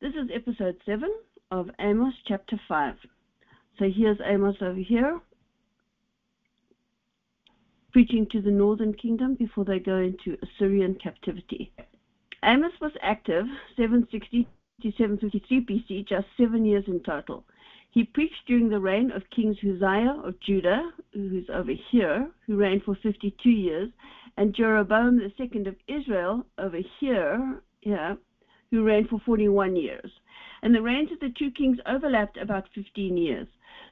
This is episode 7 of Amos chapter 5. So here's Amos over here, preaching to the northern kingdom before they go into Assyrian captivity. Amos was active 760 to 753 BC, just 7 years in total. He preached during the reign of King Uzziah of Judah, who's over here, who reigned for 52 years, and Jeroboam II of Israel over here, who reigned for 41 years. And the reigns of the two kings overlapped about 15 years.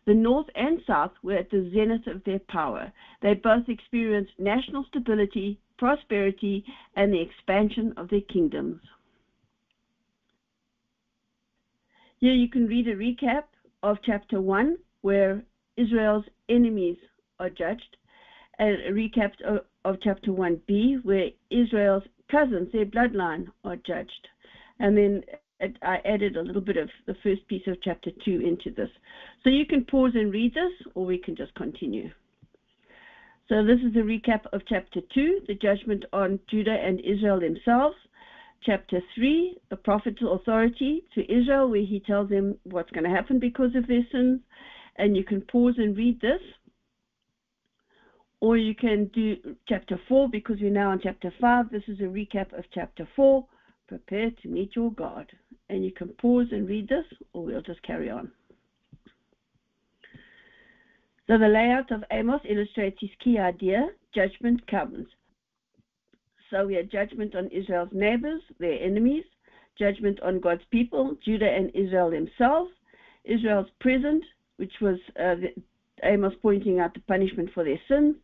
The north and south were at the zenith of their power. They both experienced national stability, prosperity, and the expansion of their kingdoms. Here you can read a recap of chapter 1, where Israel's enemies are judged, and a recap of chapter 1b, where Israel's cousins, their bloodline, are judged. And then I added a little bit of the first piece of chapter 2 into this. So you can pause and read this, or we can just continue. So this is a recap of chapter 2, the judgment on Judah and Israel themselves. Chapter 3, the prophet's authority to Israel, where he tells them what's going to happen because of their sins. And you can pause and read this. Or you can do chapter 4, because we're now on chapter 5. This is a recap of chapter 4. Prepare to meet your God. And you can pause and read this, or we'll just carry on. So the layout of Amos illustrates his key idea: judgment comes. So we had judgment on Israel's neighbors, their enemies, judgment on God's people, Judah and Israel themselves, Israel's present, which was Amos pointing out the punishment for their sins,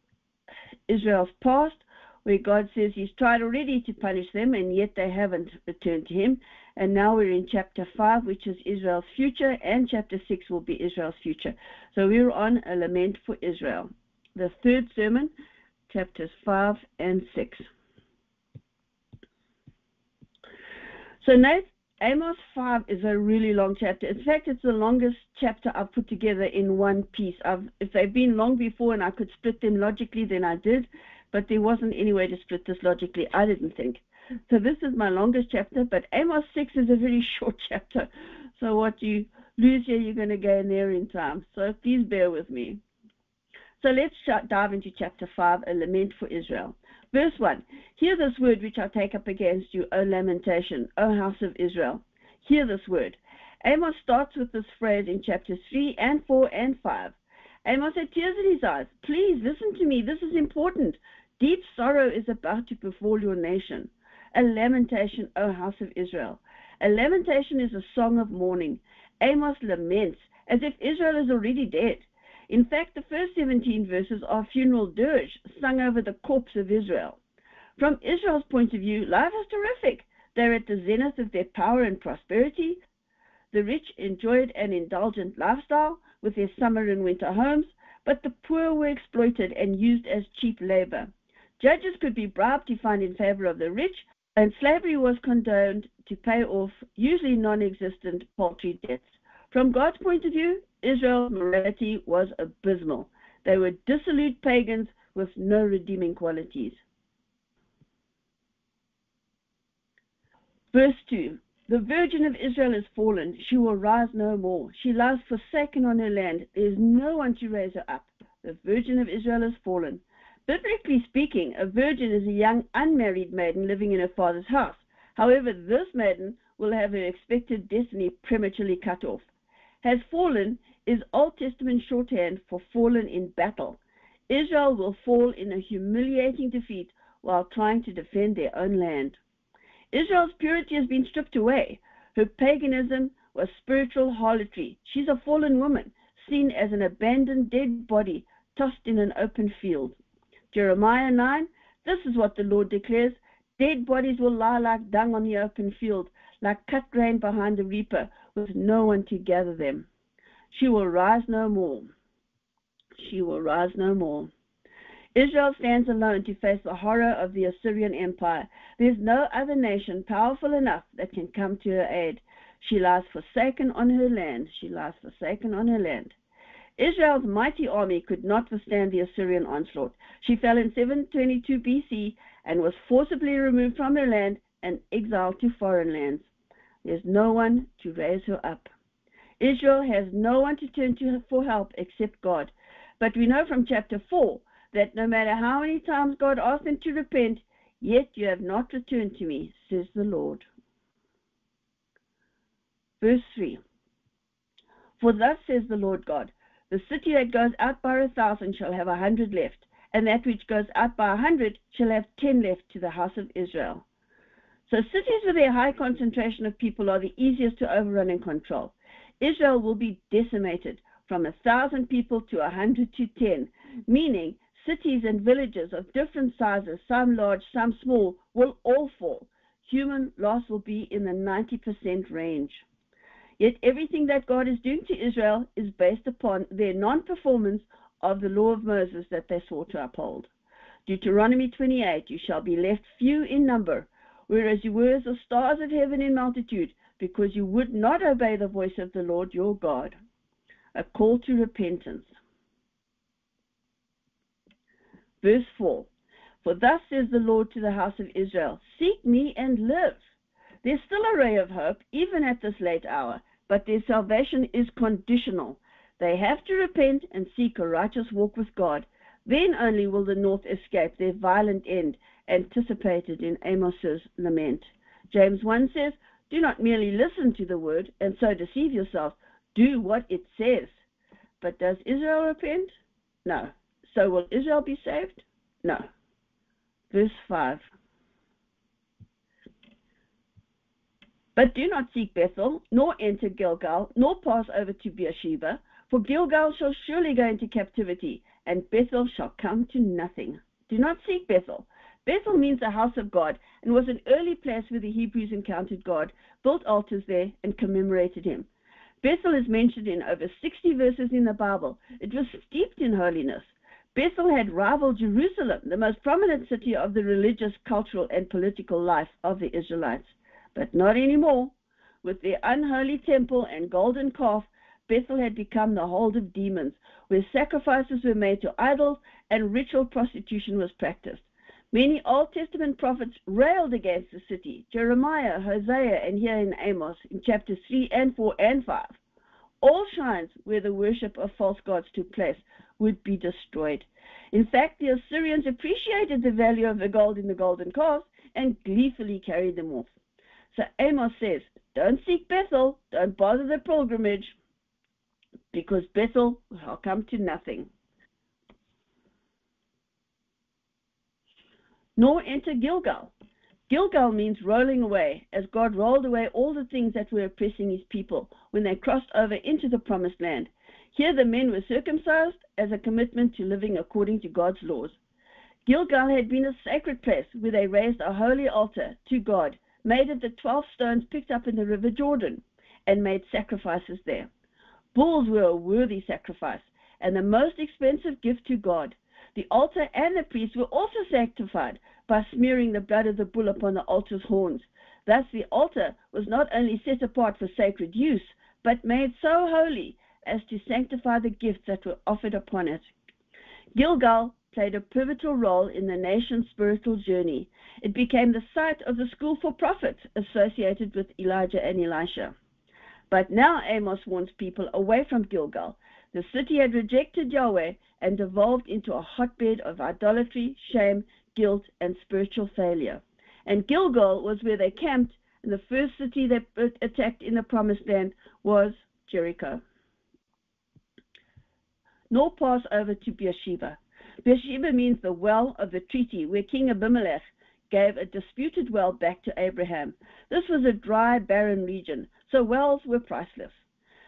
Israel's past, where God says he's tried already to punish them, and yet they haven't returned to him. And now we're in chapter 5, which is Israel's future, and chapter 6 will be Israel's future. So we're on a lament for Israel. The third sermon, chapters 5 and 6. So note, Amos 5 is a really long chapter. In fact, it's the longest chapter I've put together in one piece. If they've been long before and I could split them logically, then I did. But there wasn't any way to split this logically, I didn't think. So this is my longest chapter, but Amos 6 is a very short chapter. So what you lose here, you're going to gain there in time. So please bear with me. So let's dive into chapter 5, a lament for Israel. Verse 1, hear this word which I take up against you, O lamentation, O house of Israel. Hear this word. Amos starts with this phrase in chapters 3 and 4 and 5. Amos had tears in his eyes. Please listen to me. This is important. Deep sorrow is about to befall your nation. A lamentation, O house of Israel. A lamentation is a song of mourning. Amos laments, as if Israel is already dead. In fact, the first 17 verses are a funeral dirge sung over the corpse of Israel. From Israel's point of view, life is terrific. They're at the zenith of their power and prosperity. The rich enjoyed an indulgent lifestyle with their summer and winter homes, but the poor were exploited and used as cheap labor. Judges could be bribed to find in favor of the rich, and slavery was condoned to pay off usually non-existent paltry debts. From God's point of view, Israel's morality was abysmal. They were dissolute pagans with no redeeming qualities. Verse 2. The Virgin of Israel is fallen. She will rise no more. She lies forsaken on her land. There is no one to raise her up. The Virgin of Israel is fallen. Biblically speaking, a virgin is a young, unmarried maiden living in her father's house. However, this maiden will have her expected destiny prematurely cut off. Has fallen is Old Testament shorthand for fallen in battle. Israel will fall in a humiliating defeat while trying to defend their own land. Israel's purity has been stripped away. Her paganism was spiritual harlotry. She's a fallen woman, seen as an abandoned dead body tossed in an open field. Jeremiah 9, this is what the Lord declares. Dead bodies will lie like dung on the open field, like cut grain behind the reaper, with no one to gather them. She will rise no more. She will rise no more. Israel stands alone to face the horror of the Assyrian Empire. There's no other nation powerful enough that can come to her aid. She lies forsaken on her land. She lies forsaken on her land. Israel's mighty army could not withstand the Assyrian onslaught. She fell in 722 BC and was forcibly removed from her land and exiled to foreign lands. There's no one to raise her up. Israel has no one to turn to for help except God. But we know from chapter 4 that no matter how many times God asked them to repent, yet you have not returned to me, says the Lord. Verse 3. For thus says the Lord God, the city that goes out by 1,000 shall have 100 left, and that which goes out by 100 shall have 10 left to the house of Israel. So cities with their high concentration of people are the easiest to overrun and control. Israel will be decimated from 1,000 people to 100 to 10, meaning cities and villages of different sizes, some large, some small, will all fall. Human loss will be in the 90% range. Yet everything that God is doing to Israel is based upon their non-performance of the law of Moses that they swore to uphold. Deuteronomy 28, you shall be left few in number, whereas you were as the stars of heaven in multitude, because you would not obey the voice of the Lord your God. A call to repentance. Verse 4. For thus says the Lord to the house of Israel, seek me and live. There's still a ray of hope, even at this late hour, but their salvation is conditional. They have to repent and seek a righteous walk with God. Then only will the north escape their violent end, anticipated in Amos's lament. James 1 says, do not merely listen to the word and so deceive yourself. Do what it says. But does Israel repent? No. So will Israel be saved? No. Verse 5. But do not seek Bethel, nor enter Gilgal, nor pass over to Beersheba, for Gilgal shall surely go into captivity, and Bethel shall come to nothing. Do not seek Bethel. Bethel means the house of God, and was an early place where the Hebrews encountered God, built altars there, and commemorated him. Bethel is mentioned in over 60 verses in the Bible. It was steeped in holiness. Bethel had rivaled Jerusalem, the most prominent city of the religious, cultural, and political life of the Israelites. But not anymore. With their unholy temple and golden calf, Bethel had become the hold of demons, where sacrifices were made to idols and ritual prostitution was practiced. Many Old Testament prophets railed against the city, Jeremiah, Hosea, and here in Amos, in chapters 3 and 4 and 5. All shrines where the worship of false gods took place would be destroyed. In fact, the Assyrians appreciated the value of the gold in the golden calves and gleefully carried them off. So Amos says, don't seek Bethel, don't bother the pilgrimage, because Bethel shall come to nothing. Nor enter Gilgal. Gilgal means rolling away, as God rolled away all the things that were oppressing his people when they crossed over into the promised land. Here the men were circumcised as a commitment to living according to God's laws. Gilgal had been a sacred place where they raised a holy altar to God, made of the 12 stones picked up in the river Jordan, and made sacrifices there. Bulls were a worthy sacrifice, and the most expensive gift to God. The altar and the priests were also sanctified by smearing the blood of the bull upon the altar's horns. Thus the altar was not only set apart for sacred use, but made so holy as to sanctify the gifts that were offered upon it. Gilgal played a pivotal role in the nation's spiritual journey. It became the site of the school for prophets associated with Elijah and Elisha. But now Amos warns people away from Gilgal. The city had rejected Yahweh and devolved into a hotbed of idolatry, shame, guilt, and spiritual failure. And Gilgal was where they camped, and the first city they attacked in the promised land was Jericho. Nor pass over to Beersheba. Beersheba means the well of the treaty, where King Abimelech gave a disputed well back to Abraham. This was a dry, barren region, so wells were priceless.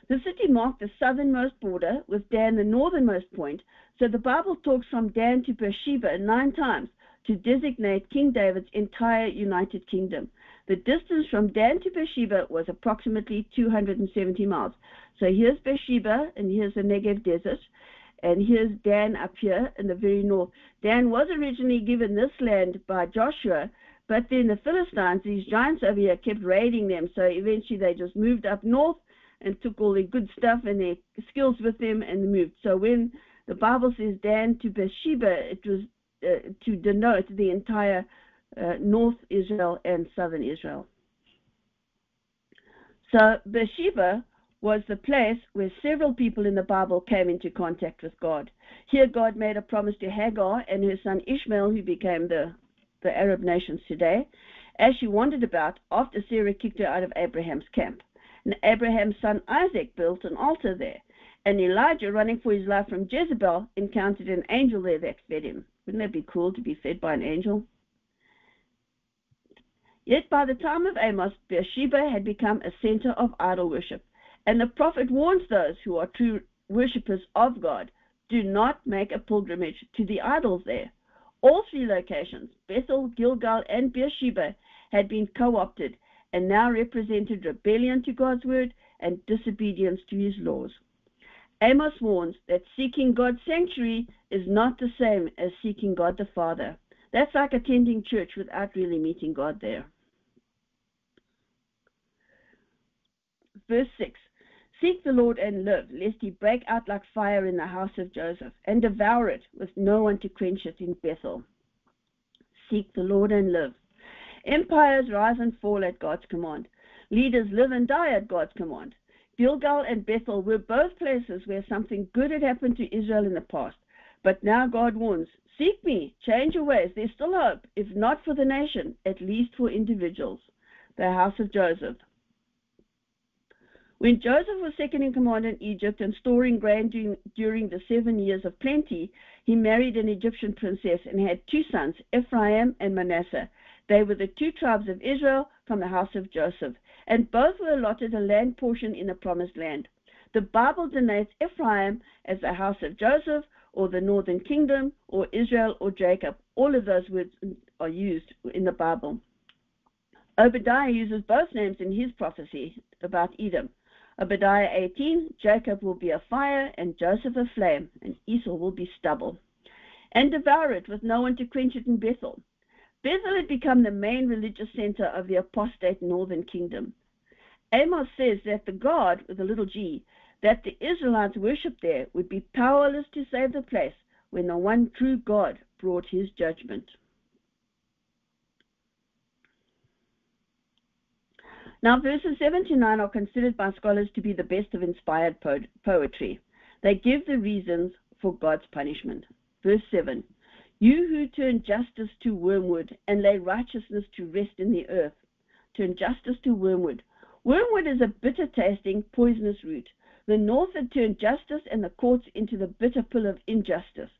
The city marked the southernmost border, with Dan the northernmost point, so the Bible talks from Dan to Beersheba 9 times to designate King David's entire United Kingdom. The distance from Dan to Beersheba was approximately 270 miles. So here's Beersheba, and here's the Negev Desert, and here's Dan up here in the very north. Dan was originally given this land by Joshua, but then the Philistines, these giants over here, kept raiding them, so eventually they just moved up north and took all their good stuff and their skills with them and moved. So when the Bible says Dan to Beersheba, it was to denote the entire north Israel and southern Israel. So Beersheba was the place where several people in the Bible came into contact with God. Here God made a promise to Hagar and her son Ishmael, who became the Arab nations today, as she wandered about after Sarah kicked her out of Abraham's camp. And Abraham's son Isaac built an altar there. And Elijah, running for his life from Jezebel, encountered an angel there that fed him. Wouldn't that be cool, to be fed by an angel? Yet by the time of Amos, Beersheba had become a center of idol worship. And the prophet warns those who are true worshippers of God, do not make a pilgrimage to the idols there. All three locations, Bethel, Gilgal, and Beersheba, had been co-opted and now represented rebellion to God's word and disobedience to his laws. Amos warns that seeking God's sanctuary is not the same as seeking God the Father. That's like attending church without really meeting God there. Verse 6. Seek the Lord and live, lest he break out like fire in the house of Joseph, and devour it with no one to quench it in Bethel. Seek the Lord and live. Empires rise and fall at God's command. Leaders live and die at God's command. Gilgal and Bethel were both places where something good had happened to Israel in the past. But now God warns, seek me, change your ways. There's still hope, if not for the nation, at least for individuals. The house of Joseph. When Joseph was second in command in Egypt and storing grain during the 7 years of plenty, he married an Egyptian princess and had two sons, Ephraim and Manasseh. They were the two tribes of Israel from the house of Joseph, and both were allotted a land portion in the promised land. The Bible denotes Ephraim as the house of Joseph, or the northern kingdom, or Israel, or Jacob. All of those words are used in the Bible. Obadiah uses both names in his prophecy about Edom. Obadiah 18, Jacob will be a fire, and Joseph a flame, and Esau will be stubble. And devour it with no one to quench it in Bethel. Bethel had become the main religious center of the apostate northern kingdom. Amos says that the God, with a little g, that the Israelites worshipped there would be powerless to save the place when the one true God brought his judgment. Now, verses 7 to 9 are considered by scholars to be the best of inspired poetry. They give the reasons for God's punishment. Verse 7, you who turn justice to wormwood and lay righteousness to rest in the earth. Turn justice to wormwood. Wormwood is a bitter-tasting, poisonous root. The north had turned justice and the courts into the bitter pill of injustice.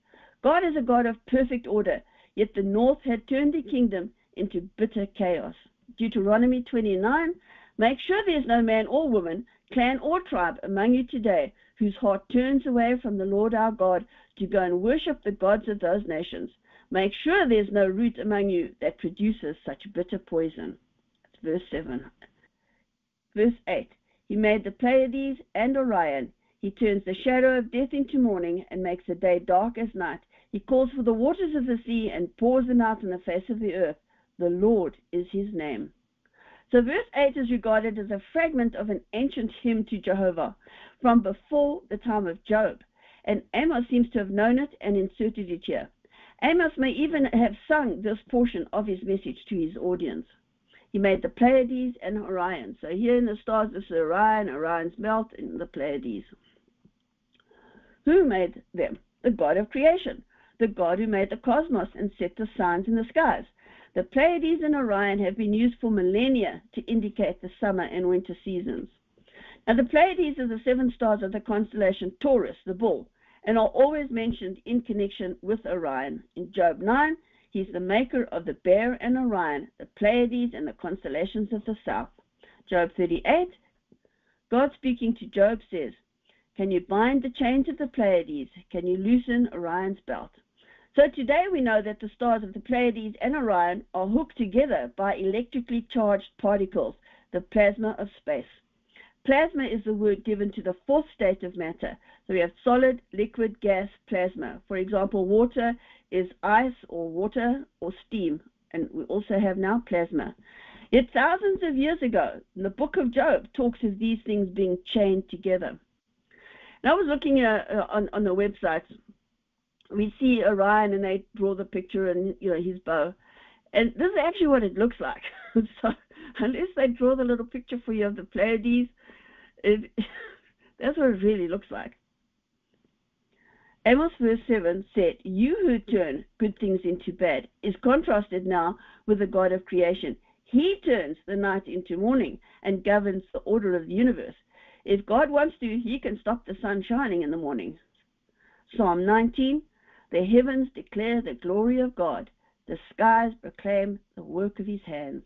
God is a God of perfect order, yet the north had turned the kingdom into bitter chaos. Deuteronomy 29, make sure there is no man or woman, clan or tribe among you today, whose heart turns away from the Lord our God to go and worship the gods of those nations. Make sure there is no root among you that produces such bitter poison. That's verse 7. Verse 8, he made the Pleiades and Orion. He turns the shadow of death into morning and makes the day dark as night. He calls for the waters of the sea and pours them out on the face of the earth. The Lord is his name. So verse 8 is regarded as a fragment of an ancient hymn to Jehovah from before the time of Job, and Amos seems to have known it and inserted it here. Amos may even have sung this portion of his message to his audience. He made the Pleiades and Orion. So here in the stars is Orion, Orion's belt, and the Pleiades. Who made them? The God of creation, the God who made the cosmos and set the signs in the skies. The Pleiades and Orion have been used for millennia to indicate the summer and winter seasons. Now, the Pleiades are the seven stars of the constellation Taurus, the bull, and are always mentioned in connection with Orion. In Job 9, he's the maker of the Bear and Orion, the Pleiades and the constellations of the south. Job 38, God speaking to Job says, can you bind the chains of the Pleiades? Can you loosen Orion's belt? So today we know that the stars of the Pleiades and Orion are hooked together by electrically charged particles, the plasma of space. Plasma is the word given to the fourth state of matter. So we have solid, liquid, gas, plasma. For example, water is ice or water or steam. And we also have now plasma. Yet thousands of years ago, the book of Job talks of these things being chained together. And I was looking on the website. We see Orion and they draw the picture and, you know, his bow. And this is actually what it looks like. So unless I draw the little picture for you of the Pleiades, that's what it really looks like. Amos verse 7 said, "You who turn good things into bad," is contrasted now with the God of creation. He turns the night into morning and governs the order of the universe. If God wants to, he can stop the sun shining in the morning. Psalm 19, "The heavens declare the glory of God. The skies proclaim the work of his hands.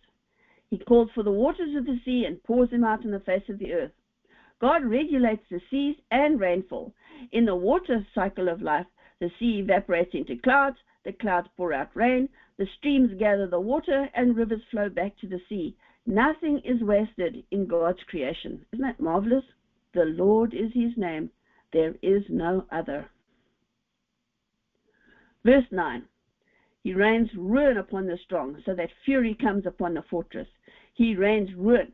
He calls for the waters of the sea and pours them out on the face of the earth." God regulates the seas and rainfall. In the water cycle of life, the sea evaporates into clouds, the clouds pour out rain, the streams gather the water, and rivers flow back to the sea. Nothing is wasted in God's creation. Isn't that marvelous? The Lord is his name. There is no other. Verse 9. He rains ruin upon the strong, so that fury comes upon the fortress. He rains ruin.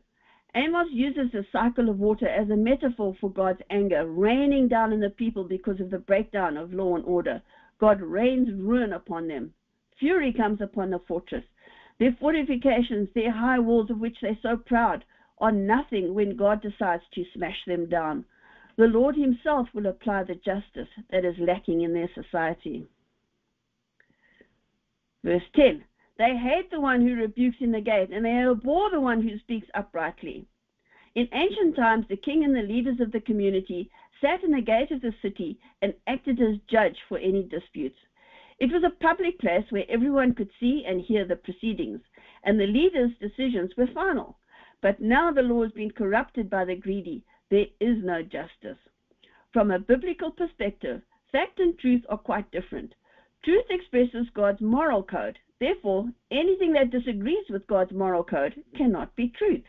Amos uses the cycle of water as a metaphor for God's anger, raining down on the people because of the breakdown of law and order. God rains ruin upon them. Fury comes upon the fortress. Their fortifications, their high walls of which they're so proud, are nothing when God decides to smash them down. The Lord himself will apply the justice that is lacking in their society. Verse 10, "They hate the one who rebukes in the gate, and they abhor the one who speaks uprightly." In ancient times, the king and the leaders of the community sat in the gate of the city and acted as judge for any disputes. It was a public place where everyone could see and hear the proceedings, and the leaders' decisions were final. But now the law has been corrupted by the greedy. There is no justice. From a biblical perspective, fact and truth are quite different. Truth expresses God's moral code. Therefore, anything that disagrees with God's moral code cannot be truth.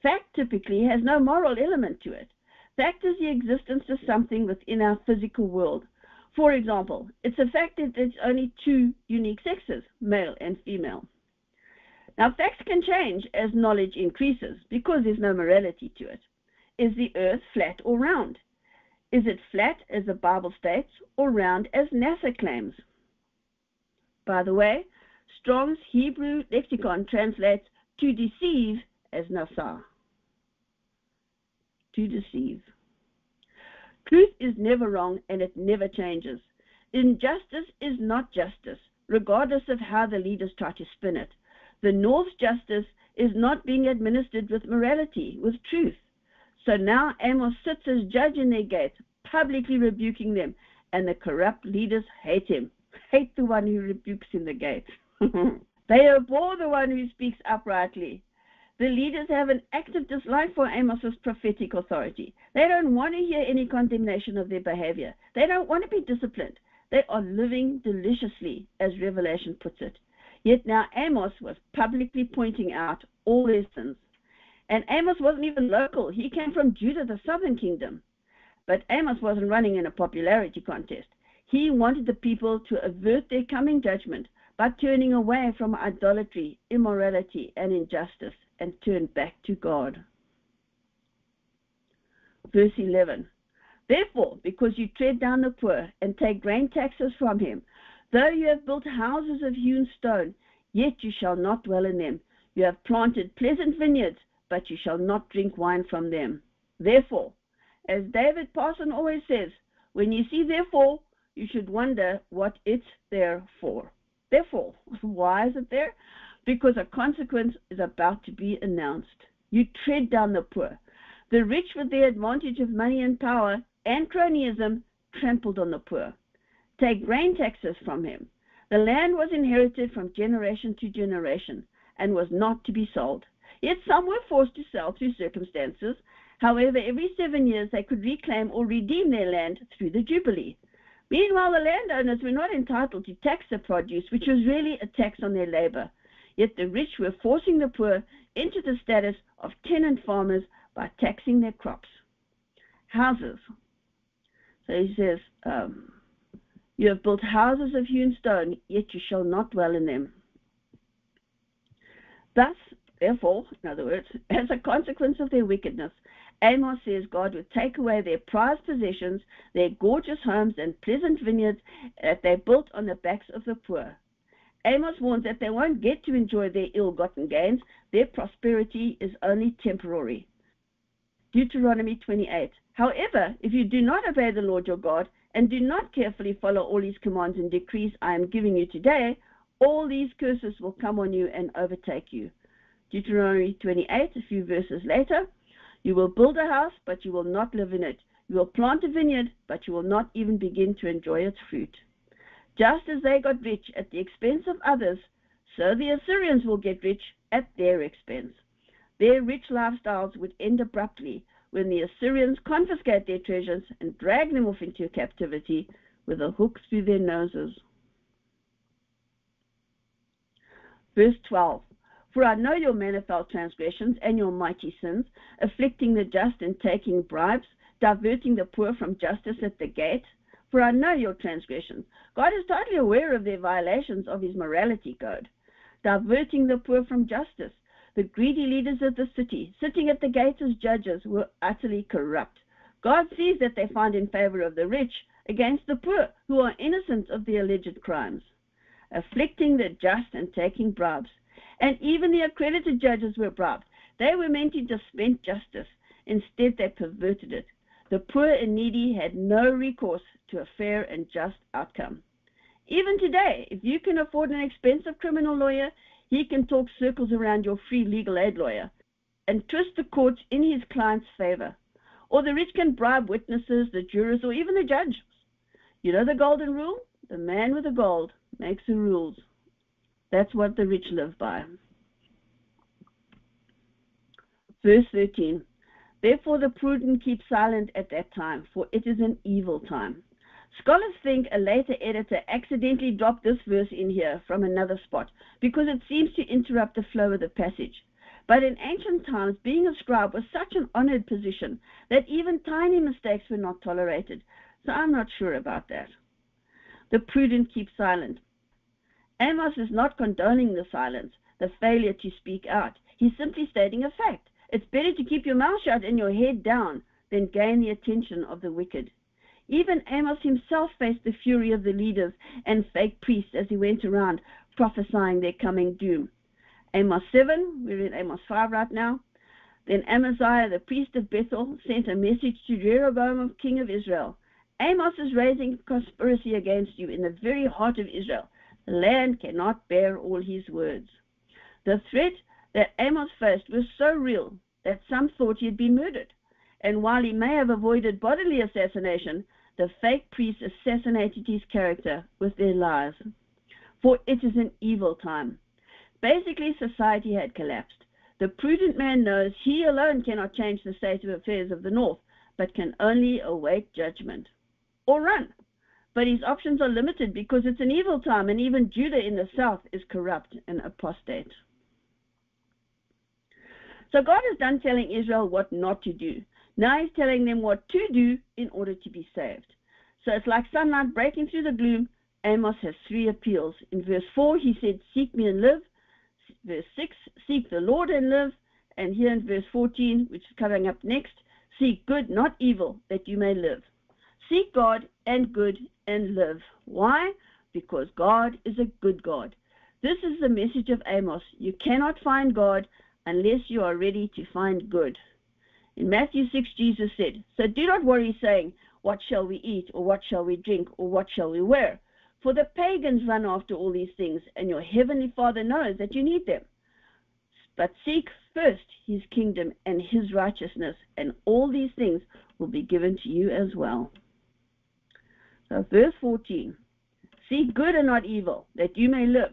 Fact typically has no moral element to it. Fact is the existence of something within our physical world. For example, it's a fact that there's only two unique sexes, male and female. Now, facts can change as knowledge increases because there's no morality to it. Is the earth flat or round? Is it flat, as the Bible states, or round, as NASA claims? By the way, Strong's Hebrew lexicon translates to deceive as nasar. To deceive. Truth is never wrong, and it never changes. Injustice is not justice, regardless of how the leaders try to spin it. The North's justice is not being administered with morality, with truth. So now Amos sits as judge in their gates, publicly rebuking them, and the corrupt leaders hate him. Hate the one who rebukes in the gates. They abhor the one who speaks uprightly. The leaders have an active dislike for Amos's prophetic authority. They don't want to hear any condemnation of their behavior. They don't want to be disciplined. They are living deliciously, as Revelation puts it. Yet now Amos was publicly pointing out all their sins. And Amos wasn't even local. He came from Judah, the southern kingdom. But Amos wasn't running in a popularity contest. He wanted the people to avert their coming judgment by turning away from idolatry, immorality, and injustice, and turn back to God. Verse 11, "Therefore, because you tread down the poor and take grain taxes from him, though you have built houses of hewn stone, yet you shall not dwell in them. You have planted pleasant vineyards, but you shall not drink wine from them. Therefore," as David Parson always says, when you see therefore, you should wonder what it's there for. Therefore, why is it there? Because a consequence is about to be announced. You tread down the poor. The rich with their advantage of money and power and cronyism trampled on the poor. Take grain taxes from him. The land was inherited from generation to generation and was not to be sold. Yet some were forced to sell through circumstances. However, every 7 years they could reclaim or redeem their land through the Jubilee. Meanwhile, the landowners were not entitled to tax the produce, which was really a tax on their labor. Yet the rich were forcing the poor into the status of tenant farmers by taxing their crops. Houses. So he says, "You have built houses of hewn stone, yet you shall not dwell in them." Thus, therefore, in other words, as a consequence of their wickedness, Amos says God would take away their prized possessions, their gorgeous homes and pleasant vineyards that they built on the backs of the poor. Amos warns that they won't get to enjoy their ill-gotten gains. Their prosperity is only temporary. Deuteronomy 28. However, if you do not obey the Lord your God and do not carefully follow all his commands and decrees I am giving you today, all these curses will come on you and overtake you. Deuteronomy 28, a few verses later. You will build a house, but you will not live in it. You will plant a vineyard, but you will not even begin to enjoy its fruit. Just as they got rich at the expense of others, so the Assyrians will get rich at their expense. Their rich lifestyles would end abruptly when the Assyrians confiscate their treasures and drag them off into captivity with a hook through their noses. Verse 12. For I know your manifold transgressions and your mighty sins, afflicting the just and taking bribes, diverting the poor from justice at the gate. For I know your transgressions. God is totally aware of their violations of his morality code. Diverting the poor from justice. The greedy leaders of the city, sitting at the gates as judges, were utterly corrupt. God sees that they find in favor of the rich against the poor, who are innocent of the alleged crimes. Afflicting the just and taking bribes. And even the accredited judges were bribed. They were meant to dispense justice. Instead, they perverted it. The poor and needy had no recourse to a fair and just outcome. Even today, if you can afford an expensive criminal lawyer, he can talk circles around your free legal aid lawyer and twist the courts in his client's favor. Or the rich can bribe witnesses, the jurors, or even the judges. You know the golden rule? The man with the gold makes the rules. That's what the rich live by. Verse 13. Therefore the prudent keep silent at that time, for it is an evil time. Scholars think a later editor accidentally dropped this verse in here from another spot, because it seems to interrupt the flow of the passage. But in ancient times, being a scribe was such an honored position that even tiny mistakes were not tolerated. So I'm not sure about that. The prudent keep silent. Amos is not condoning the silence, the failure to speak out. He's simply stating a fact. It's better to keep your mouth shut and your head down than gain the attention of the wicked. Even Amos himself faced the fury of the leaders and fake priests as he went around prophesying their coming doom. Amos 7, we're in Amos 5 right now. Then Amaziah, the priest of Bethel, sent a message to Jeroboam, king of Israel. Amos is raising a conspiracy against you in the very heart of Israel. The land cannot bear all his words. The threat that Amos faced was so real that some thought he had been murdered. And while he may have avoided bodily assassination, the fake priests assassinated his character with their lies. For it is an evil time. Basically, society had collapsed. The prudent man knows he alone cannot change the state of affairs of the north, but can only await judgment or run. But his options are limited because it's an evil time, and even Judah in the south is corrupt and apostate. So God is done telling Israel what not to do. Now he's telling them what to do in order to be saved. So it's like sunlight breaking through the gloom. Amos has three appeals. In verse 4, he said, seek me and live. Verse 6, seek the Lord and live. And here in verse 14, which is coming up next, seek good, not evil, that you may live. Seek God and good and live. Why? Because God is a good God. This is the message of Amos. You cannot find God unless you are ready to find good. In Matthew 6, Jesus said, so do not worry, saying, what shall we eat, or what shall we drink, or what shall we wear? For the pagans run after all these things, and your heavenly Father knows that you need them. But seek first his kingdom and his righteousness, and all these things will be given to you as well. So verse 14, seek good and not evil, that you may live.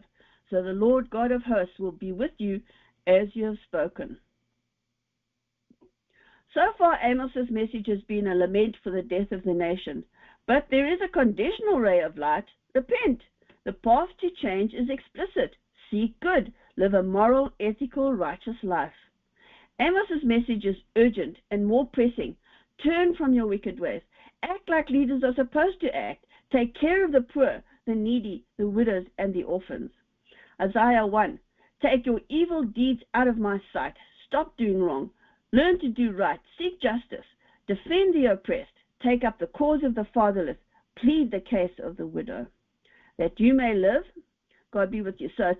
So the Lord God of hosts will be with you as you have spoken. So far, Amos's message has been a lament for the death of the nation. But there is a conditional ray of light. Repent. The path to change is explicit. Seek good. Live a moral, ethical, righteous life. Amos's message is urgent and more pressing. Turn from your wicked ways. Act like leaders are supposed to act. Take care of the poor, the needy, the widows, and the orphans. Isaiah 1. Take your evil deeds out of my sight. Stop doing wrong. Learn to do right, seek justice, defend the oppressed, take up the cause of the fatherless, plead the case of the widow. That you may live, God be with you. So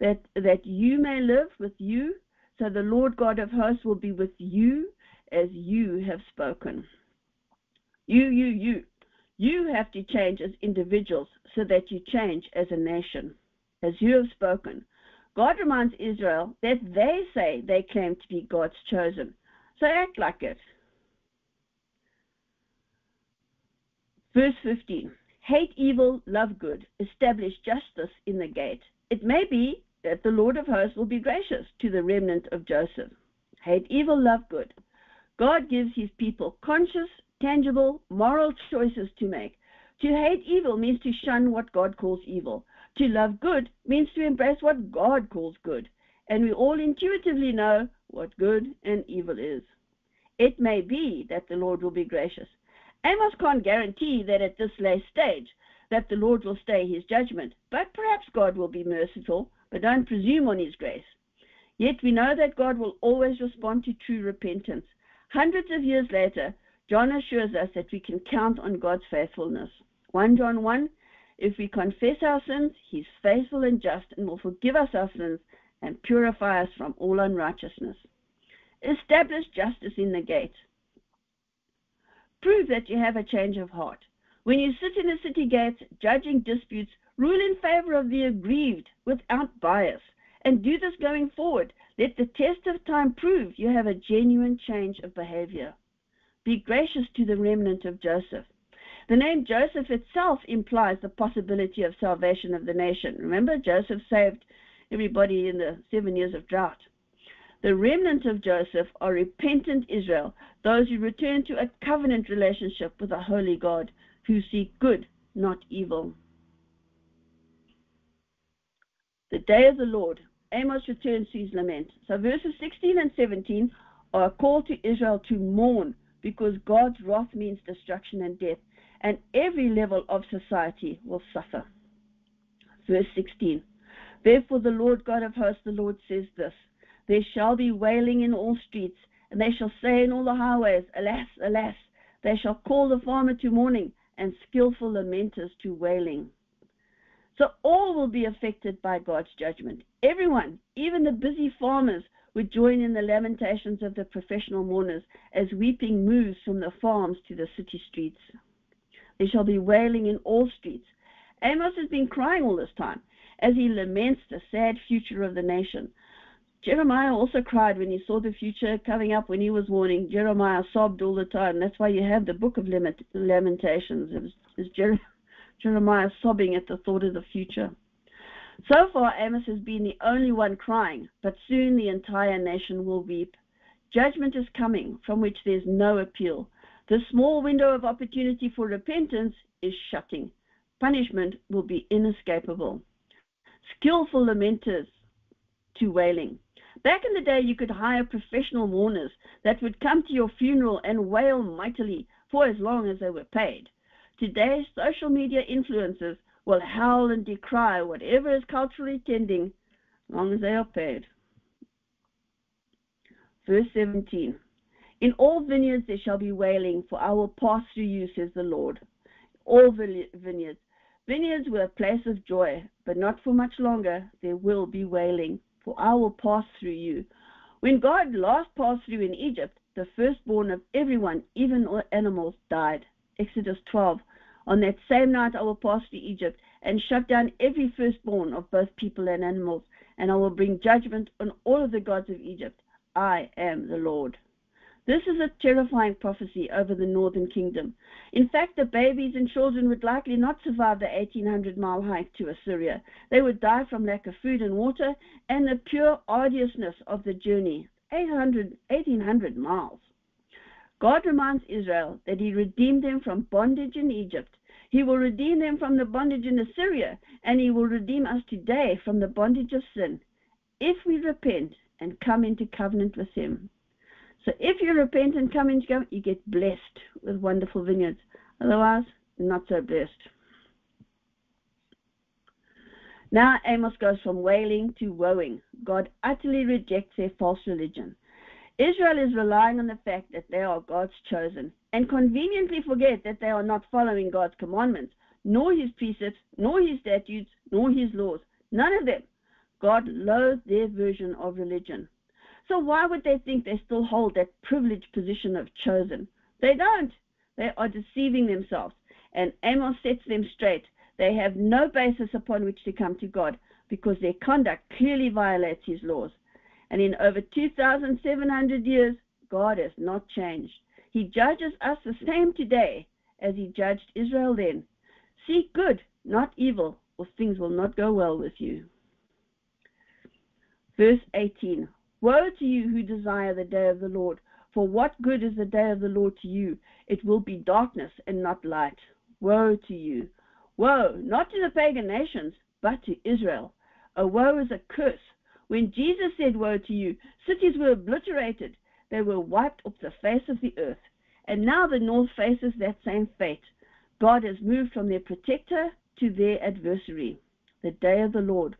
it's that you may live with you. So the Lord God of hosts will be with you as you have spoken. You have to change as individuals so that you change as a nation, as you have spoken. God reminds Israel that they say they claim to be God's chosen. So act like it. Verse 15. Hate evil, love good, establish justice in the gate. It may be that the Lord of hosts will be gracious to the remnant of Joseph. Hate evil, love good. God gives his people conscious, tangible, moral choices to make. To hate evil means to shun what God calls evil. To love good means to embrace what God calls good. And we all intuitively know what good and evil is. It may be that the Lord will be gracious. Amos can't guarantee that at this late stage that the Lord will stay his judgment, but perhaps God will be merciful, but don't presume on his grace. Yet we know that God will always respond to true repentance. Hundreds of years later, John assures us that we can count on God's faithfulness. 1 John 1, if we confess our sins, he's faithful and just and will forgive us our sins and purify us from all unrighteousness. Establish justice in the gate. Prove that you have a change of heart. When you sit in the city gates, judging disputes, rule in favor of the aggrieved without bias. And do this going forward. Let the test of time prove you have a genuine change of behavior. Be gracious to the remnant of Joseph. The name Joseph itself implies the possibility of salvation of the nation. Remember, Joseph saved everybody in the 7 years of drought. The remnant of Joseph are repentant Israel, those who return to a covenant relationship with a holy God, who seek good, not evil. The day of the Lord. Amos returns to his lament. So verses 16 and 17 are a call to Israel to mourn, because God's wrath means destruction and death, and every level of society will suffer. Verse 16, therefore the Lord God of hosts, the Lord says this, there shall be wailing in all streets, and they shall say in all the highways, alas, alas, they shall call the farmer to mourning, and skillful lamenters to wailing. So all will be affected by God's judgment. Everyone, even the busy farmers, would join in the lamentations of the professional mourners as weeping moves from the farms to the city streets. There shall be wailing in all streets. Amos has been crying all this time as he laments the sad future of the nation. Jeremiah also cried when he saw the future coming up when he was warning. Jeremiah sobbed all the time. That's why you have the book of Lamentations. It was Jeremiah sobbing at the thought of the future. So far, Amos has been the only one crying, but soon the entire nation will weep. Judgment is coming, from which there is no appeal. The small window of opportunity for repentance is shutting. Punishment will be inescapable. Skillful lamenters to wailing. Back in the day, you could hire professional mourners that would come to your funeral and wail mightily for as long as they were paid. Today, social media influencers will howl and decry whatever is culturally tending, as long as they are paid. Verse 17, in all vineyards there shall be wailing, for I will pass through you, says the Lord. All vineyards. Vineyards were a place of joy, but not for much longer. There will be wailing, for I will pass through you. When God last passed through in Egypt, the firstborn of everyone, even animals, died. Exodus 12. On that same night I will pass through Egypt and shut down every firstborn of both people and animals, and I will bring judgment on all of the gods of Egypt. I am the Lord. This is a terrifying prophecy over the northern kingdom. In fact, the babies and children would likely not survive the 1,800-mile hike to Assyria. They would die from lack of food and water and the pure arduousness of the journey, 1,800 miles. God reminds Israel that he redeemed them from bondage in Egypt. He will redeem them from the bondage in Assyria, and he will redeem us today from the bondage of sin, if we repent and come into covenant with him. So if you repent and come into covenant, you get blessed with wonderful vineyards. Otherwise, not so blessed. Now Amos goes from wailing to woeing. God utterly rejects their false religion. Israel is relying on the fact that they are God's chosen, and conveniently forget that they are not following God's commandments, nor his precepts, nor his statutes, nor his laws, None of them. God loathed their version of religion. So why would they think they still hold that privileged position of chosen? They don't. They are deceiving themselves. And Amos sets them straight. They have no basis upon which to come to God, because their conduct clearly violates his laws. And in over 2,700 years, God has not changed. He judges us the same today as he judged Israel then. Seek good, not evil, or things will not go well with you. Verse 18, woe to you who desire the day of the Lord, for what good is the day of the Lord to you? It will be darkness and not light. Woe to you. Woe, not to the pagan nations, but to Israel. A woe is a curse. When Jesus said woe to you, cities were obliterated. They were wiped off the face of the earth. And now the north faces that same fate. God has moved from their protector to their adversary. The day of the Lord.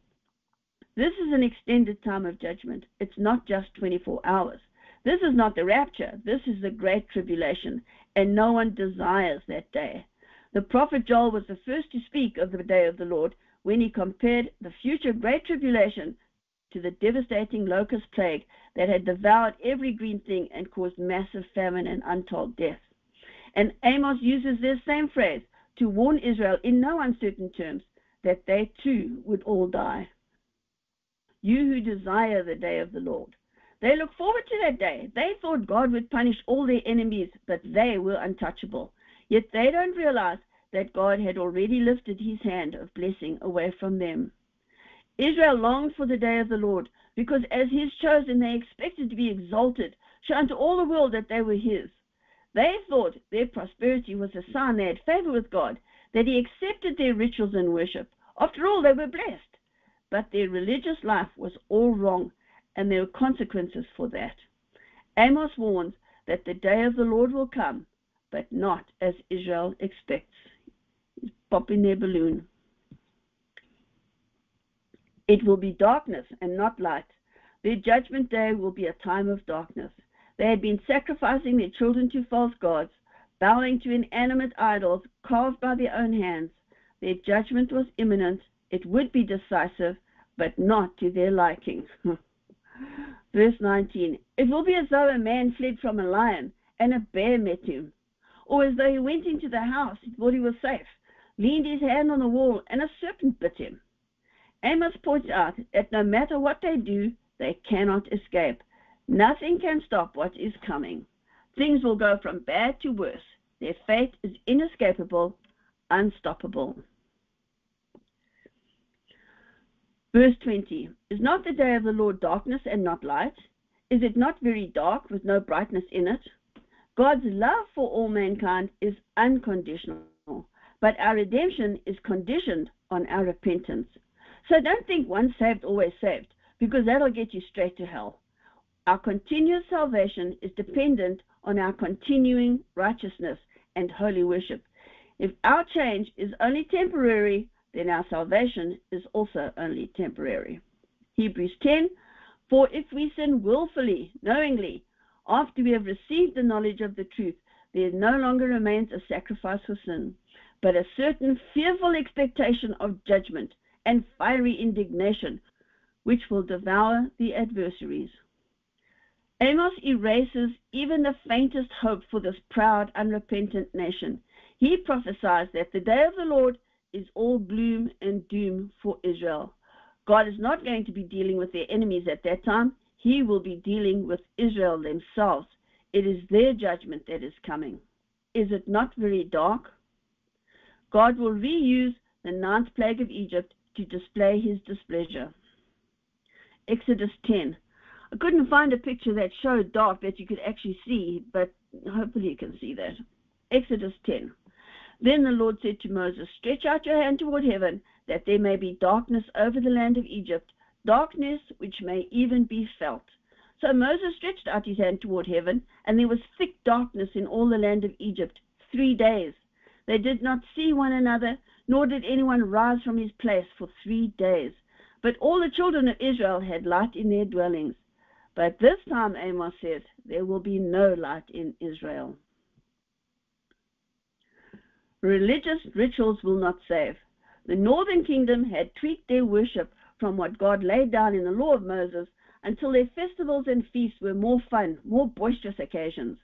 This is an extended time of judgment. It's not just 24 hours. This is not the rapture. This is the great tribulation. And no one desires that day. The prophet Joel was the first to speak of the day of the Lord when he compared the future great tribulation to the devastating locust plague that had devoured every green thing and caused massive famine and untold death. And Amos uses this same phrase to warn Israel in no uncertain terms that they too would all die. You who desire the day of the Lord. They look forward to that day. They thought God would punish all their enemies, but they were untouchable. Yet they don't realize that God had already lifted his hand of blessing away from them. Israel longed for the day of the Lord, because as his chosen they expected to be exalted, shown to all the world that they were his. They thought their prosperity was a sign they had favor with God, that he accepted their rituals and worship. After all, they were blessed. But their religious life was all wrong, and there were consequences for that. Amos warns that the day of the Lord will come, but not as Israel expects. He's popping their balloon. It will be darkness and not light. Their judgment day will be a time of darkness. They had been sacrificing their children to false gods, bowing to inanimate idols carved by their own hands. Their judgment was imminent. It would be decisive, but not to their liking. Verse 19, it will be as though a man fled from a lion and a bear met him. Or as though he went into the house, he thought he was safe, leaned his hand on the wall, and a serpent bit him. Amos points out that no matter what they do, they cannot escape. Nothing can stop what is coming. Things will go from bad to worse. Their fate is inescapable, unstoppable. Verse 20, is not the day of the Lord darkness and not light? Is it not very dark with no brightness in it? God's love for all mankind is unconditional, but our redemption is conditioned on our repentance. So don't think once saved, always saved, because that'll get you straight to hell. Our continuous salvation is dependent on our continuing righteousness and holy worship. If our change is only temporary, then our salvation is also only temporary. Hebrews 10, for if we sin willfully, knowingly, after we have received the knowledge of the truth, there no longer remains a sacrifice for sin, but a certain fearful expectation of judgment and fiery indignation, which will devour the adversaries. Amos erases even the faintest hope for this proud, unrepentant nation. He prophesies that the day of the Lord is all gloom and doom for Israel. God is not going to be dealing with their enemies at that time. He will be dealing with Israel themselves. It is their judgment that is coming. Is it not very dark? God will reuse the ninth plague of Egypt to display his displeasure. Exodus 10. I couldn't find a picture that showed dark that you could actually see, but hopefully you can see that. Exodus 10. Then the Lord said to Moses, stretch out your hand toward heaven, that there may be darkness over the land of Egypt, darkness which may even be felt. So Moses stretched out his hand toward heaven, and there was thick darkness in all the land of Egypt, 3 days. They did not see one another, nor did anyone rise from his place for 3 days. But all the children of Israel had light in their dwellings. But this time, Amos says, there will be no light in Israel. Religious rituals will not save. The northern kingdom had tweaked their worship from what God laid down in the law of Moses, until their festivals and feasts were more fun, more boisterous occasions.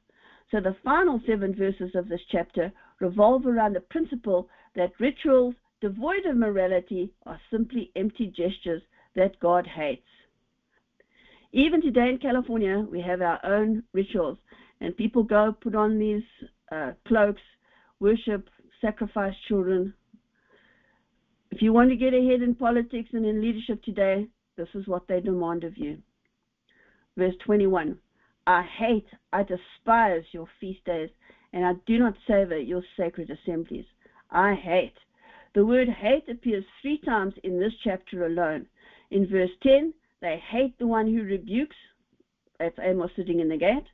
So the final 7 verses of this chapter revolve around the principle that rituals devoid of morality are simply empty gestures that God hates. Even today in California, we have our own rituals, and people go put on these cloaks, worship, sacrifice children. If you want to get ahead in politics and in leadership today, this is what they demand of you. Verse 21, I hate, I despise your feast days, and I do not savor your sacred assemblies. I hate. The word hate appears 3 times in this chapter alone. In verse 10, they hate the one who rebukes. That's Amos sitting in the gate.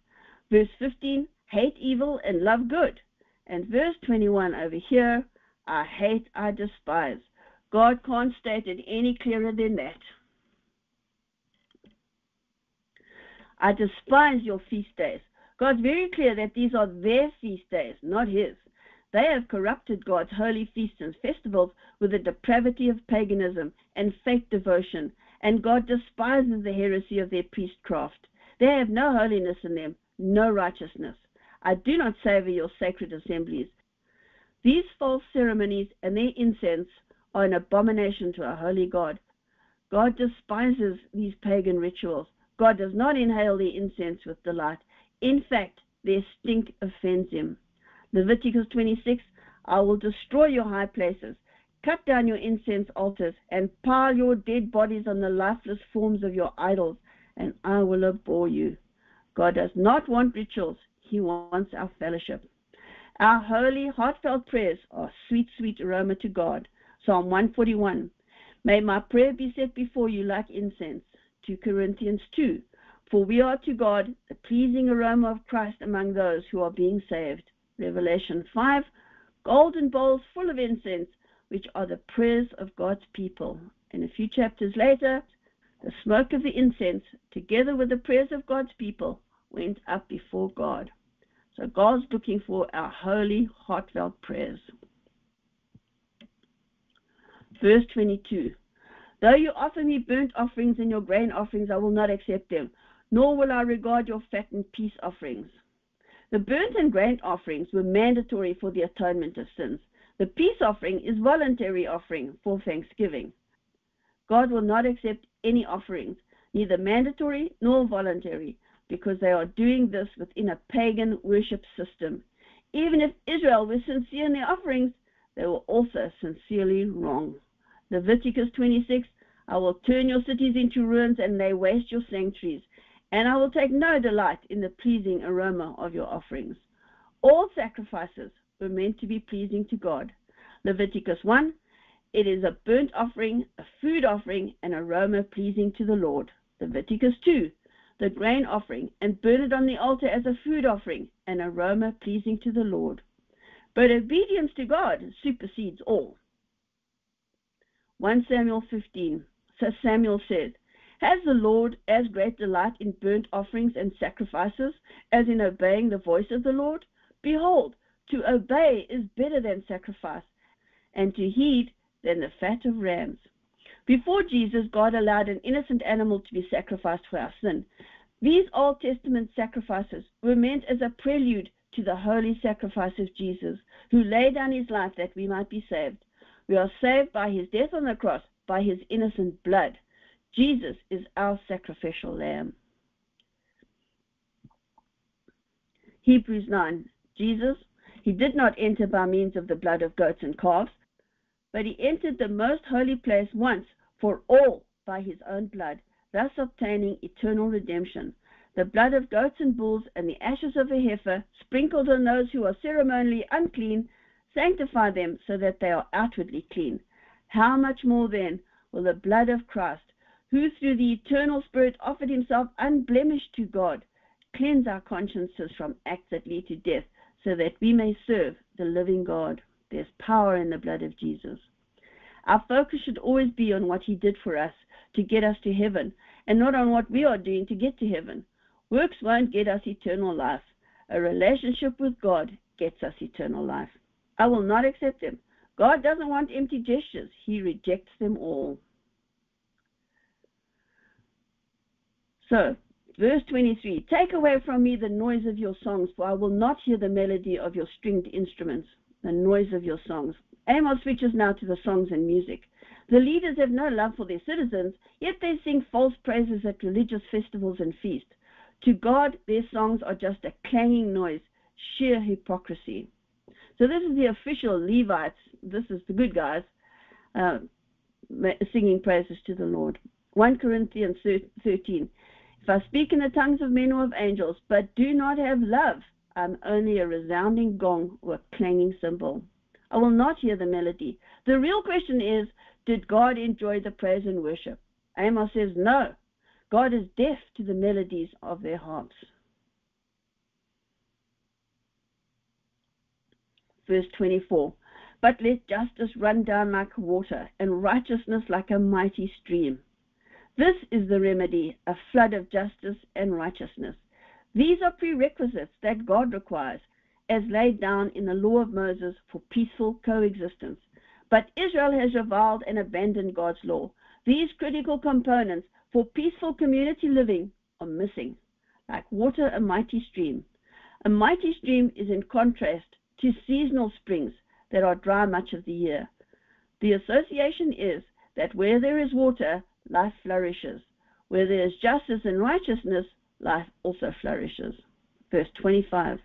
Verse 15, hate evil and love good. And verse 21 over here, I hate, I despise. God can't state it any clearer than that. I despise your feast days. God's very clear that these are their feast days, not his. They have corrupted God's holy feasts and festivals with the depravity of paganism and fake devotion, and God despises the heresy of their priestcraft. They have no holiness in them, no righteousness. I do not savor your sacred assemblies. These false ceremonies and their incense are an abomination to our holy God. God despises these pagan rituals. God does not inhale their incense with delight. In fact, their stink offends him. Leviticus 26, I will destroy your high places, cut down your incense altars, and pile your dead bodies on the lifeless forms of your idols, and I will abhor you. God does not want rituals. He wants our fellowship. Our holy, heartfelt prayers are sweet, sweet aroma to God. Psalm 141, may my prayer be set before you like incense. 2 Corinthians 2, for we are to God the pleasing aroma of Christ among those who are being saved. Revelation 5, golden bowls full of incense, which are the prayers of God's people. And a few chapters later, the smoke of the incense, together with the prayers of God's people, went up before God. So God's looking for our holy, heartfelt prayers. Verse 22, though you offer me burnt offerings and your grain offerings, I will not accept them, nor will I regard your fattened peace offerings. The burnt and grain offerings were mandatory for the atonement of sins. The peace offering is voluntary offering for thanksgiving. God will not accept any offerings, neither mandatory nor voluntary, because they are doing this within a pagan worship system. Even if Israel were sincere in their offerings, they were also sincerely wrong. Leviticus 26, I will turn your cities into ruins and lay waste your sanctuaries, and I will take no delight in the pleasing aroma of your offerings. All sacrifices were meant to be pleasing to God. Leviticus 1, it is a burnt offering, a food offering, an aroma pleasing to the Lord. Leviticus 2, the grain offering, and burn it on the altar as a food offering, an aroma pleasing to the Lord. But obedience to God supersedes all. 1 Samuel 15, so Samuel said, has the Lord as great delight in burnt offerings and sacrifices as in obeying the voice of the Lord? Behold, to obey is better than sacrifice, and to heed than the fat of rams. Before Jesus, God allowed an innocent animal to be sacrificed for our sin. These Old Testament sacrifices were meant as a prelude to the holy sacrifice of Jesus, who laid down his life that we might be saved. We are saved by his death on the cross, by his innocent blood. Jesus is our sacrificial lamb. Hebrews 9, Jesus, he did not enter by means of the blood of goats and calves, but he entered the most holy place once for all by his own blood, thus obtaining eternal redemption. The blood of goats and bulls and the ashes of a heifer, sprinkled on those who are ceremonially unclean, sanctify them so that they are outwardly clean. How much more then will the blood of Christ, who through the eternal Spirit offered himself unblemished to God, cleanse our consciences from acts that lead to death, so that we may serve the living God. There's power in the blood of Jesus. Our focus should always be on what he did for us to get us to heaven, and not on what we are doing to get to heaven. Works won't get us eternal life. A relationship with God gets us eternal life. I will not accept them. God doesn't want empty gestures. He rejects them all. So, verse 23, take away from me the noise of your songs, for I will not hear the melody of your stringed instruments, the noise of your songs. Amos switches now to the songs and music. The leaders have no love for their citizens, yet they sing false praises at religious festivals and feasts. To God, their songs are just a clanging noise, sheer hypocrisy. So this is the official Levites, this is the good guys, singing praises to the Lord. 1 Corinthians 13, if I speak in the tongues of men or of angels, but do not have love, I'm only a resounding gong or a clanging cymbal. I will not hear the melody. The real question is, did God enjoy the praise and worship? Amos says no. God is deaf to the melodies of their hearts. Verse 24, but let justice run down like water, and righteousness like a mighty stream. This is the remedy, a flood of justice and righteousness. These are prerequisites that God requires, as laid down in the law of Moses for peaceful coexistence. But Israel has reviled and abandoned God's law. These critical components for peaceful community living are missing. Like water, a mighty stream. A mighty stream is in contrast to seasonal springs that are dry much of the year. The association is that where there is water, life flourishes. Where there is justice and righteousness, life also flourishes. Verse 25.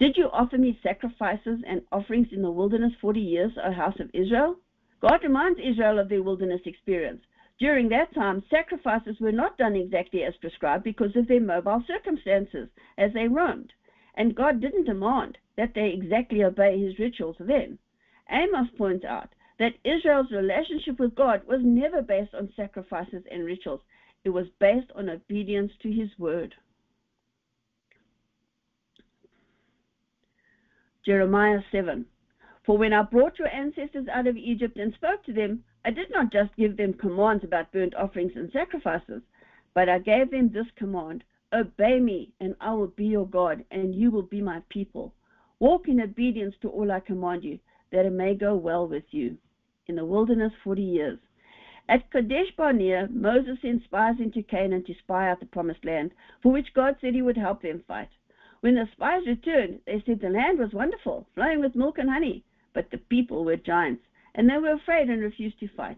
Did you offer me sacrifices and offerings in the wilderness 40 years, O house of Israel? God reminds Israel of their wilderness experience. During that time, sacrifices were not done exactly as prescribed because of their mobile circumstances as they roamed, and God didn't demand that they exactly obey his rituals then. Amos points out that Israel's relationship with God was never based on sacrifices and rituals. It was based on obedience to his word. Jeremiah 7, for when I brought your ancestors out of Egypt and spoke to them, I did not just give them commands about burnt offerings and sacrifices, but I gave them this command, obey me, and I will be your God, and you will be my people. Walk in obedience to all I command you, that it may go well with you. In the wilderness 40 years. At Kadesh Barnea, Moses sent spies into Canaan to spy out the promised land, for which God said he would help them fight. When the spies returned, they said the land was wonderful, flowing with milk and honey, but the people were giants, and they were afraid and refused to fight.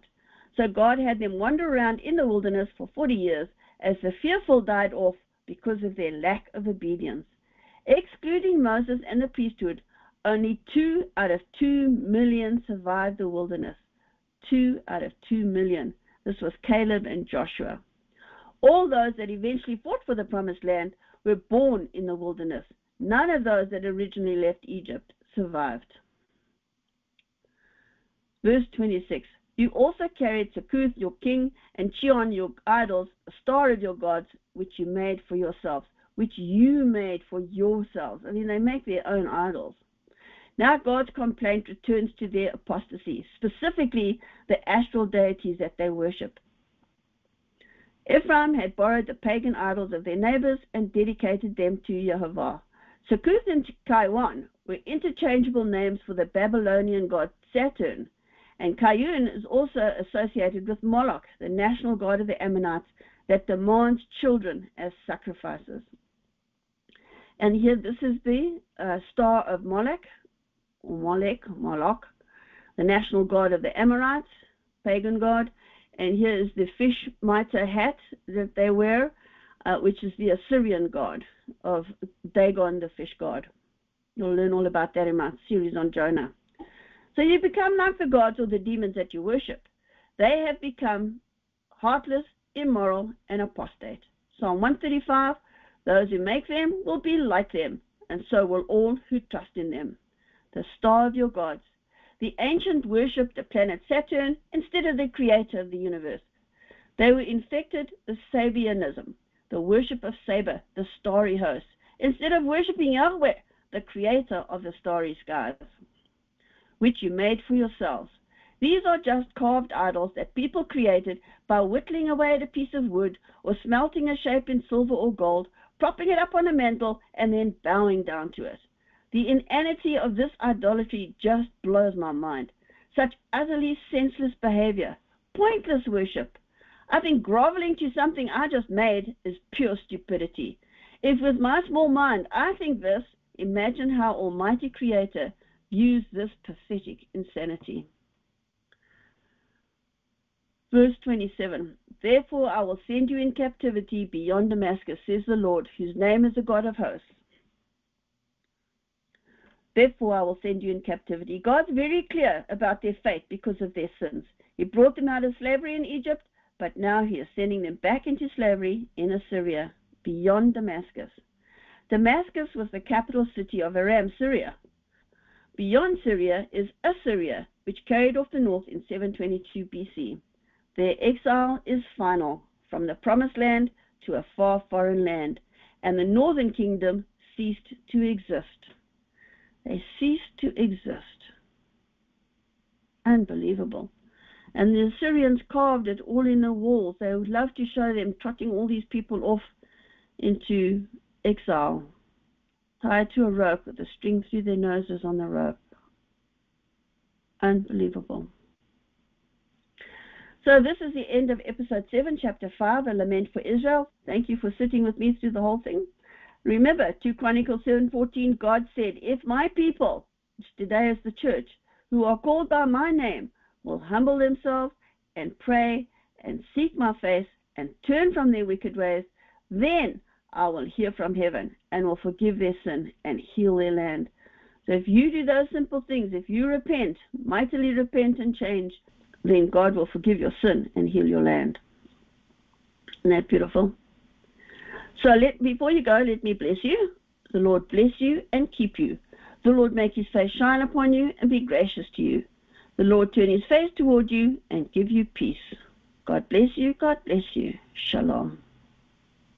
So God had them wander around in the wilderness for 40 years, as the fearful died off because of their lack of obedience. Excluding Moses and the priesthood, only 2 out of 2 million survived the wilderness. 2 out of 2 million. This was Caleb and Joshua. All those that eventually fought for the promised land were born in the wilderness. None of those that originally left Egypt survived. Verse 26, you also carried Succoth your king and Chion your idols, a star of your gods, which you made for yourselves, I mean, they make their own idols. Now God's complaint returns to their apostasy, specifically the astral deities that they worship. Ephraim had borrowed the pagan idols of their neighbors and dedicated them to Jehovah. Succoth and Kaiwan were interchangeable names for the Babylonian god Saturn, and Kayun is also associated with Moloch, the national god of the Ammonites, that demands children as sacrifices. And here this is the star of Moloch, the national god of the Amorites, pagan god. And here is the fish mitre hat that they wear, which is the Assyrian god of Dagon, the fish god. You'll learn all about that in my series on Jonah. So you become like the gods or the demons that you worship. They have become heartless, immoral, and apostate. Psalm 135, those who make them will be like them, and so will all who trust in them. The star of your gods. The ancient worshipped the planet Saturn instead of the creator of the universe. They were infected with Sabianism, the worship of Saba, the starry host, instead of worshipping Yahweh, the creator of the starry skies, which you made for yourselves. These are just carved idols that people created by whittling away at a piece of wood or smelting a shape in silver or gold, propping it up on a mantle, and then bowing down to it. The inanity of this idolatry just blows my mind. Such utterly senseless behavior, pointless worship. I think groveling to something I just made is pure stupidity. If with my small mind I think this, imagine how Almighty Creator views this pathetic insanity. Verse 27, therefore I will send you in captivity beyond Damascus, says the Lord, whose name is the God of hosts. Therefore I will send you in captivity. God's very clear about their fate because of their sins. He brought them out of slavery in Egypt, but now he is sending them back into slavery in Assyria, beyond Damascus. Damascus was the capital city of Aram, Syria. Beyond Syria is Assyria, which carried off the north in 722 BC. Their exile is final, from the promised land to a far foreign land, and the northern kingdom ceased to exist. They ceased to exist. Unbelievable. And the Assyrians carved it all in the walls. They would love to show them trotting all these people off into exile, tied to a rope with a string through their noses on the rope. Unbelievable. So this is the end of episode 7, chapter 5, A Lament for Israel. Thank you for sitting with me through the whole thing. Remember, 2 Chronicles 7:14, God said, if my people, which today is the church, who are called by my name, will humble themselves and pray and seek my face and turn from their wicked ways, then I will hear from heaven and will forgive their sin and heal their land. So if you do those simple things, if you repent, mightily repent and change, then God will forgive your sin and heal your land. Isn't that beautiful? So before you go, let me bless you. The Lord bless you and keep you. The Lord make his face shine upon you and be gracious to you. The Lord turn his face toward you and give you peace. God bless you. God bless you. Shalom.